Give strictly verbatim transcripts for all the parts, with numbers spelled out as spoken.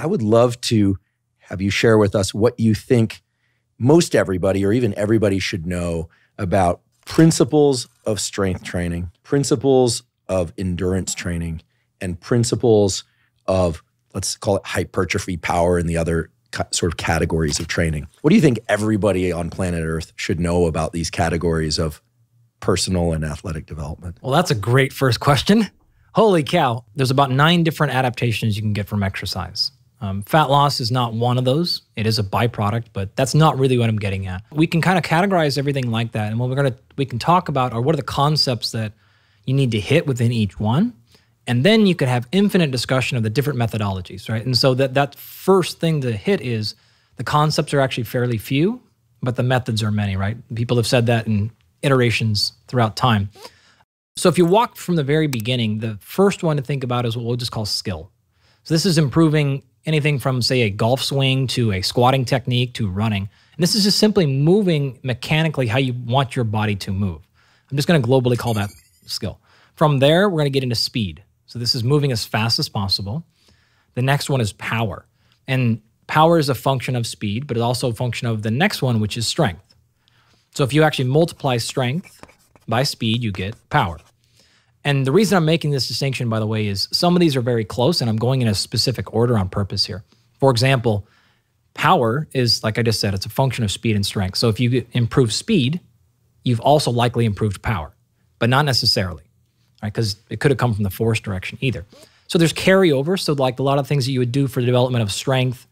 I would love to have you share with us what you think most everybody or even everybody should know about principles of strength training, principles of endurance training, and principles of, let's call it hypertrophy, power, and the other sort of categories of training. What do you think everybody on planet Earth should know about these categories of personal and athletic development? Well, that's a great first question. Holy cow. There's about nine different adaptations you can get from exercise. Um, fat loss is not one of those. It is a byproduct, but that's not really what I'm getting at. We can kind of categorize everything like that. And what we're going to, we can talk about are what are the concepts that you need to hit within each one. And then you could have infinite discussion of the different methodologies, right? And so that, that first thing to hit is the concepts are actually fairly few, but the methods are many, right? People have said that in iterations throughout time. So if you walk from the very beginning, the first one to think about is what we'll just call skill. So this is improving anything from, say, a golf swing to a squatting technique to running. And this is just simply moving mechanically how you want your body to move. I'm just going to globally call that skill. From there, we're going to get into speed. So this is moving as fast as possible. The next one is power. And power is a function of speed, but it's also a function of the next one, which is strength. So if you actually multiply strength by speed, you get power. And the reason I'm making this distinction, by the way, is some of these are very close, and I'm going in a specific order on purpose here. For example, power is, like I just said, it's a function of speed and strength. So if you improve speed, you've also likely improved power, but not necessarily, right? Because it could have come from the force direction either. So there's carryover. So like a lot of things that you would do for the development of strength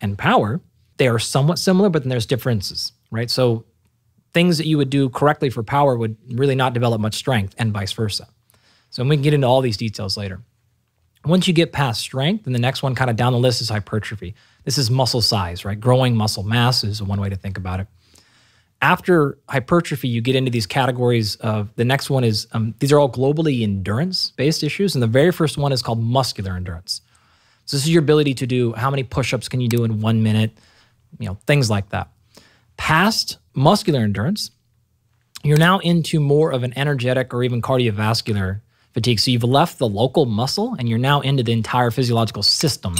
and power, they are somewhat similar, but then there's differences, right? So things that you would do correctly for power would really not develop much strength, and vice versa. So we can get into all these details later. Once you get past strength, then the next one kind of down the list is hypertrophy. This is muscle size, right? Growing muscle mass is one way to think about it. After hypertrophy, you get into these categories of, the next one is, um, these are all globally endurance-based issues, and the very first one is called muscular endurance. So this is your ability to do how many push-ups can you do in one minute, you know, things like that. Past muscular endurance, you're now into more of an energetic or even cardiovascular fatigue. So you've left the local muscle and you're now into the entire physiological system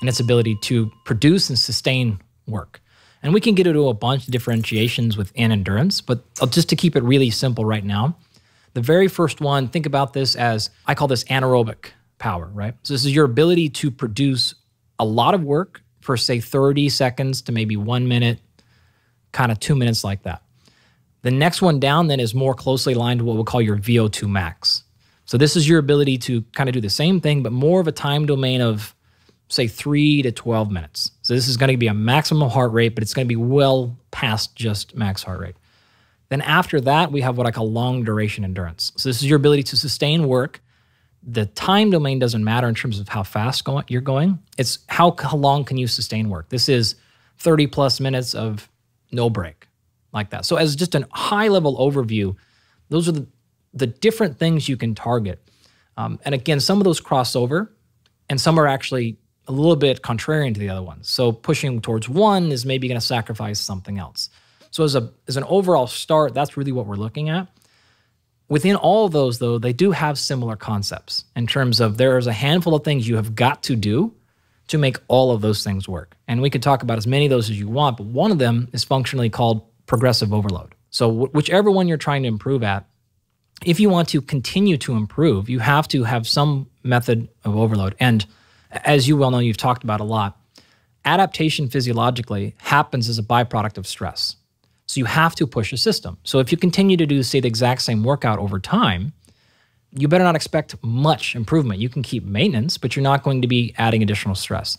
and its ability to produce and sustain work. And we can get into a bunch of differentiations within endurance, but just to keep it really simple right now, the very first one, think about this as, I call this anaerobic power, right? So this is your ability to produce a lot of work for say thirty seconds to maybe one minute, kind of two minutes like that. The next one down then is more closely aligned to what we'll call your V O two max. So this is your ability to kind of do the same thing, but more of a time domain of, say, three to twelve minutes. So this is going to be a maximum heart rate, but it's going to be well past just max heart rate. Then after that, we have what I call long duration endurance. So this is your ability to sustain work. The time domain doesn't matter in terms of how fast go- you're going. It's how, how long can you sustain work. This is thirty plus minutes of no break, like that. So as just a high-level overview, those are the the different things you can target. Um, and again, some of those cross over and some are actually a little bit contrarian to the other ones. So pushing towards one is maybe gonna sacrifice something else. So as, a, as an overall start, that's really what we're looking at. Within all of those though, they do have similar concepts in terms of there's a handful of things you have got to do to make all of those things work. And we could talk about as many of those as you want, but one of them is functionally called progressive overload. So whichever one you're trying to improve at, if you want to continue to improve, you have to have some method of overload. And as you well know, you've talked about a lot, adaptation physiologically happens as a byproduct of stress. So you have to push a system. So if you continue to do, say, the exact same workout over time, you better not expect much improvement. You can keep maintenance, but you're not going to be adding additional stress.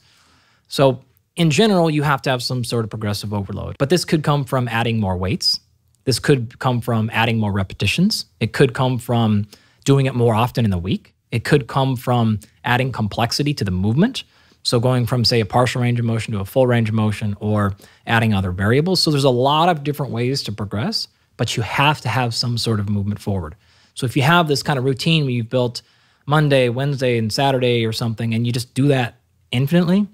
So in general, you have to have some sort of progressive overload. But this could come from adding more weights. This could come from adding more repetitions. It could come from doing it more often in the week. It could come from adding complexity to the movement. So going from, say, a partial range of motion to a full range of motion, or adding other variables. So there's a lot of different ways to progress, but you have to have some sort of movement forward. So if you have this kind of routine where you've built Monday, Wednesday, and Saturday or something, and you just do that infinitely,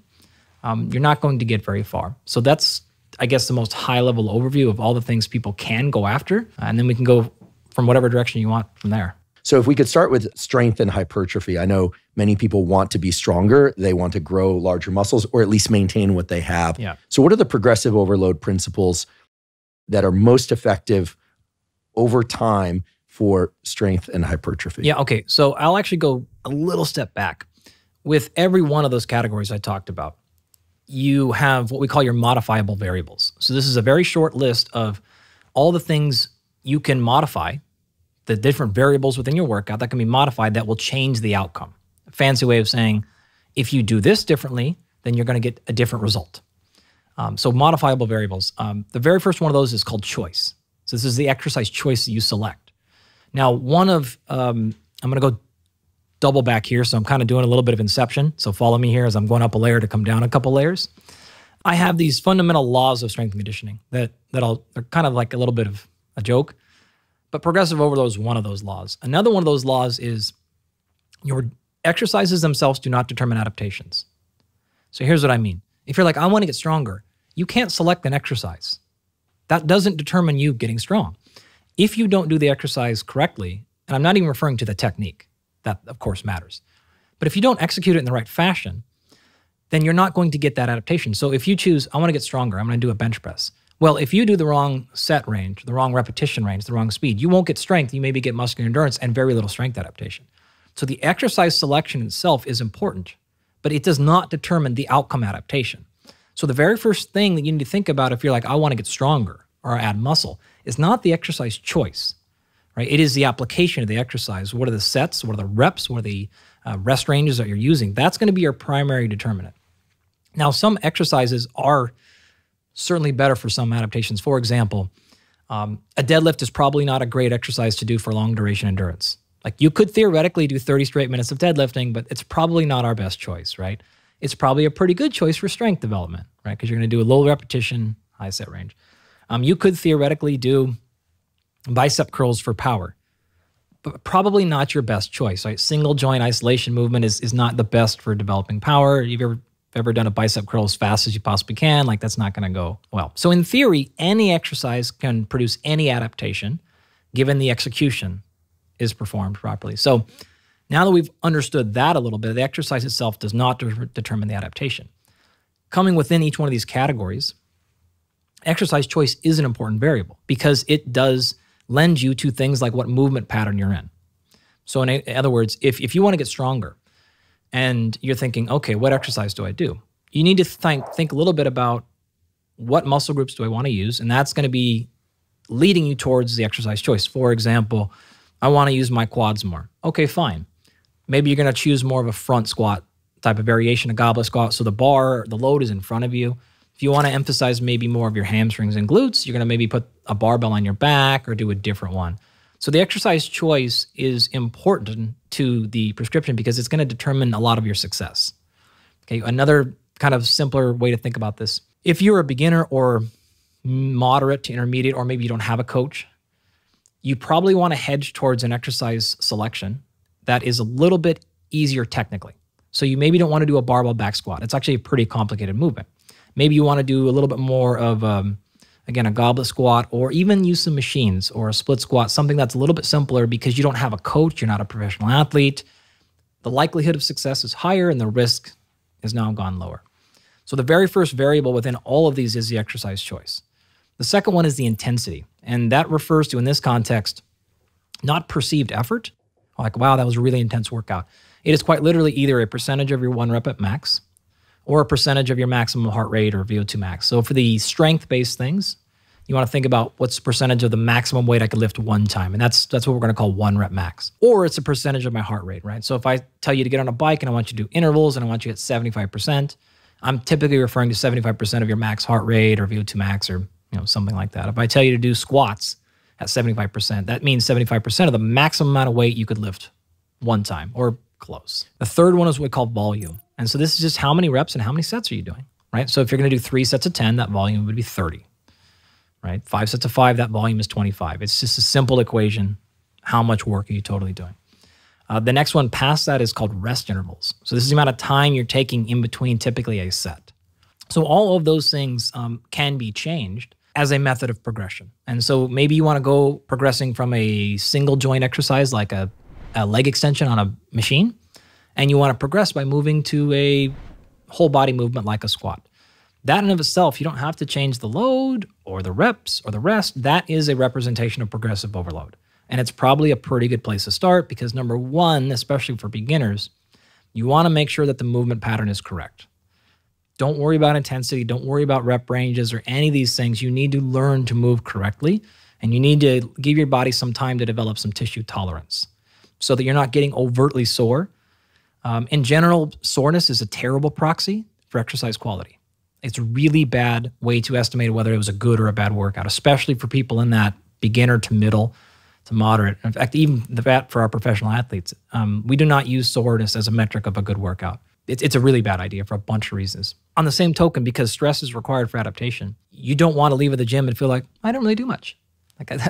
um, you're not going to get very far. So that's, I guess, the most high-level overview of all the things people can go after, and then we can go from whatever direction you want from there. So if we could start with strength and hypertrophy, I know many people want to be stronger. They want to grow larger muscles or at least maintain what they have. Yeah. So what are the progressive overload principles that are most effective over time for strength and hypertrophy? Yeah, okay. So I'll actually go a little step back. With every one of those categories I talked about, you have what we call your modifiable variables. So this is a very short list of all the things you can modify, the different variables within your workout that can be modified that will change the outcome. A fancy way of saying, if you do this differently, then you're going to get a different result. Um, so modifiable variables. Um, the very first one of those is called choice. So this is the exercise choice that you select. Now, one of, um, I'm going to go double back here. So I'm kind of doing a little bit of inception. So follow me here as I'm going up a layer to come down a couple layers. I have these fundamental laws of strength and conditioning that, that I'll, they're kind of like a little bit of a joke. But progressive overload is one of those laws. Another one of those laws is your exercises themselves do not determine adaptations. So here's what I mean. If you're like, I want to get stronger, you can't select an exercise. That doesn't determine you getting strong. If you don't do the exercise correctly, and I'm not even referring to the technique, that of course matters. But if you don't execute it in the right fashion, then you're not going to get that adaptation. So if you choose, I want to get stronger, I'm going to do a bench press. Well, if you do the wrong set range, the wrong repetition range, the wrong speed, you won't get strength. You maybe get muscular endurance and very little strength adaptation. So the exercise selection itself is important, but it does not determine the outcome adaptation. So the very first thing that you need to think about if you're like, I want to get stronger or add muscle, is not the exercise choice, right? It is the application of the exercise. What are the sets? What are the reps? What are the uh, rest ranges that you're using? That's going to be your primary determinant. Now, some exercises are certainly better for some adaptations. For example, um, a deadlift is probably not a great exercise to do for long duration endurance. Like you could theoretically do thirty straight minutes of deadlifting, but it's probably not our best choice, right? It's probably a pretty good choice for strength development, right? Because you're going to do a low repetition, high set range. Um, you could theoretically do bicep curls for power, but probably not your best choice, right? Single joint isolation movement is, is not the best for developing power. You've ever ever done a bicep curl as fast as you possibly can, like that's not going to go well. So in theory, any exercise can produce any adaptation given the execution is performed properly. So now that we've understood that a little bit, the exercise itself does not de- determine the adaptation. Coming within each one of these categories, exercise choice is an important variable because it does lend you to things like what movement pattern you're in. So in, in other words, if, if you want to get stronger, and you're thinking, okay, what exercise do I do? You need to think, think a little bit about what muscle groups do I want to use, and that's going to be leading you towards the exercise choice. For example, I want to use my quads more. Okay, fine. Maybe you're going to choose more of a front squat type of variation, a goblet squat, so the bar, the load is in front of you. If you want to emphasize maybe more of your hamstrings and glutes, you're going to maybe put a barbell on your back or do a different one. So the exercise choice is important to the prescription because it's going to determine a lot of your success. Okay, another kind of simpler way to think about this. If you're a beginner or moderate to intermediate, or maybe you don't have a coach, you probably want to hedge towards an exercise selection that is a little bit easier technically. So you maybe don't want to do a barbell back squat. It's actually a pretty complicated movement. Maybe you want to do a little bit more of um, again, a goblet squat, or even use some machines or a split squat, something that's a little bit simpler because you don't have a coach, you're not a professional athlete. The likelihood of success is higher and the risk has now gone lower. So the very first variable within all of these is the exercise choice. The second one is the intensity. And that refers to, in this context, not perceived effort. Like, wow, that was a really intense workout. It is quite literally either a percentage of your one rep at max, or a percentage of your maximum heart rate or V O two max. So for the strength-based things, you want to think about what's the percentage of the maximum weight I could lift one time. And that's that's what we're going to call one rep max. Or it's a percentage of my heart rate, right? So if I tell you to get on a bike and I want you to do intervals and I want you to hit seventy-five percent, I'm typically referring to seventy-five percent of your max heart rate or V O two max or you know something like that. If I tell you to do squats at seventy-five percent, that means seventy-five percent of the maximum amount of weight you could lift one time or close. The third one is what we call volume. And so this is just how many reps and how many sets are you doing, right? So if you're going to do three sets of ten, that volume would be thirty, right? Five sets of five, that volume is twenty-five. It's just a simple equation. How much work are you totally doing? Uh, the next one past that is called rest intervals. So this is the amount of time you're taking in between typically a set. So all of those things um, can be changed as a method of progression. And so maybe you want to go progressing from a single joint exercise like a a leg extension on a machine, and you want to progress by moving to a whole body movement like a squat. That in of itself, you don't have to change the load or the reps or the rest. That is a representation of progressive overload. And it's probably a pretty good place to start because number one, especially for beginners, you want to make sure that the movement pattern is correct. Don't worry about intensity. Don't worry about rep ranges or any of these things. You need to learn to move correctly, and you need to give your body some time to develop some tissue tolerance so that you're not getting overtly sore. Um, in general, soreness is a terrible proxy for exercise quality. It's a really bad way to estimate whether it was a good or a bad workout, especially for people in that beginner to middle to moderate. In fact, even that for our professional athletes, um, we do not use soreness as a metric of a good workout. It's, it's a really bad idea for a bunch of reasons. On the same token, because stress is required for adaptation, you don't want to leave the gym and feel like, I don't really do much. Like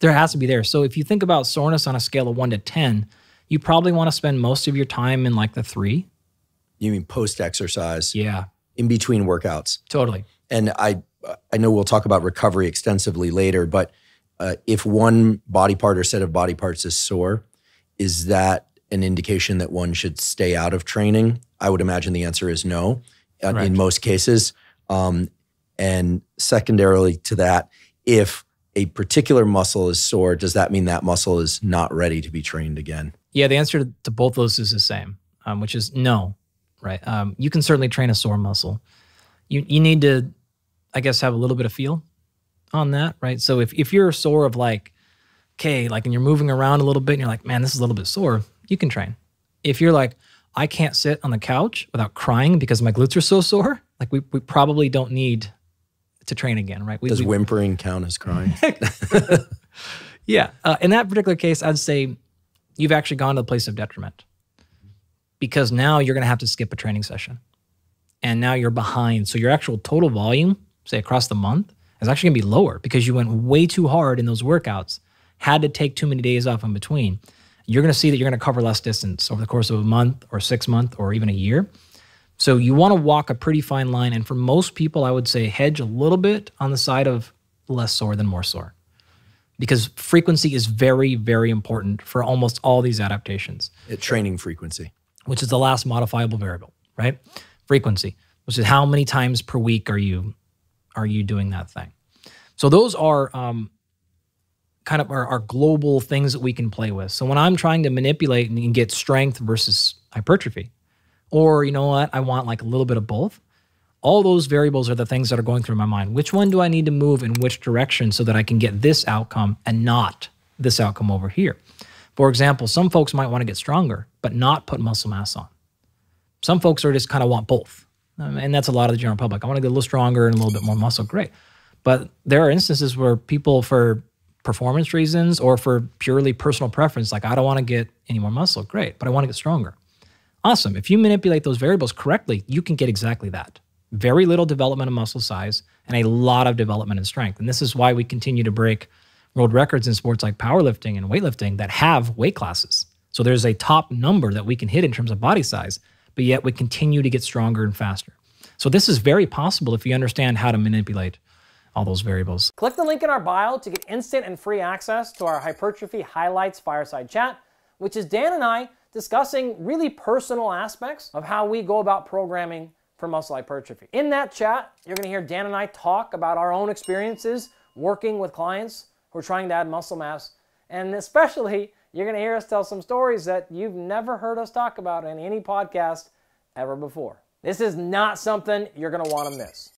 there has to be there. So if you think about soreness on a scale of one to ten, you probably want to spend most of your time in like the three. You mean post-exercise? Yeah. In between workouts. Totally. And I I know we'll talk about recovery extensively later, but uh, if one body part or set of body parts is sore, is that an indication that one should stay out of training? I would imagine the answer is no, uh, in most cases. Um, and secondarily to that, if a particular muscle is sore, does that mean that muscle is not ready to be trained again? Yeah, the answer to both those is the same, um, which is no. Right. Um, you can certainly train a sore muscle. You you need to, I guess, have a little bit of feel on that, right? So if, if you're sore of like, okay, like, and you're moving around a little bit and you're like, man, this is a little bit sore, you can train. If you're like, I can't sit on the couch without crying because my glutes are so sore, like we, we probably don't need to train again, right? We, Does we, whimpering count as crying? Yeah. Uh, in that particular case, I'd say you've actually gone to the place of detriment. Because now you're going to have to skip a training session. And now you're behind. So your actual total volume, say across the month, is actually going to be lower because you went way too hard in those workouts, had to take too many days off in between. You're going to see that you're going to cover less distance over the course of a month or six months or even a year. So you want to walk a pretty fine line. And for most people, I would say hedge a little bit on the side of less sore than more sore. Because frequency is very, very important for almost all these adaptations. It, training frequency. Which is the last modifiable variable, right? Frequency, which is how many times per week are you are you doing that thing? So those are um, kind of our, our global things that we can play with. So when I'm trying to manipulate and get strength versus hypertrophy, or you know what, I want like a little bit of both, all those variables are the things that are going through my mind. Which one do I need to move in which direction so that I can get this outcome and not this outcome over here? For example, some folks might want to get stronger, but not put muscle mass on. Some folks are just kind of want both. And that's a lot of the general public. I want to get a little stronger and a little bit more muscle, great. But there are instances where people, for performance reasons or for purely personal preference, like I don't want to get any more muscle, great, but I want to get stronger. Awesome. If you manipulate those variables correctly, you can get exactly that. Very little development of muscle size and a lot of development in strength. And this is why we continue to break world records in sports like powerlifting and weightlifting that have weight classes. So there's a top number that we can hit in terms of body size, but yet we continue to get stronger and faster. So this is very possible if you understand how to manipulate all those variables. Click the link in our bio to get instant and free access to our Hypertrophy Highlights Fireside Chat, which is Dan and I discussing really personal aspects of how we go about programming for muscle hypertrophy. In that chat, you're gonna hear Dan and I talk about our own experiences working with clients who are trying to add muscle mass. And especially, you're gonna hear us tell some stories that you've never heard us talk about in any podcast ever before. This is not something you're gonna wanna miss.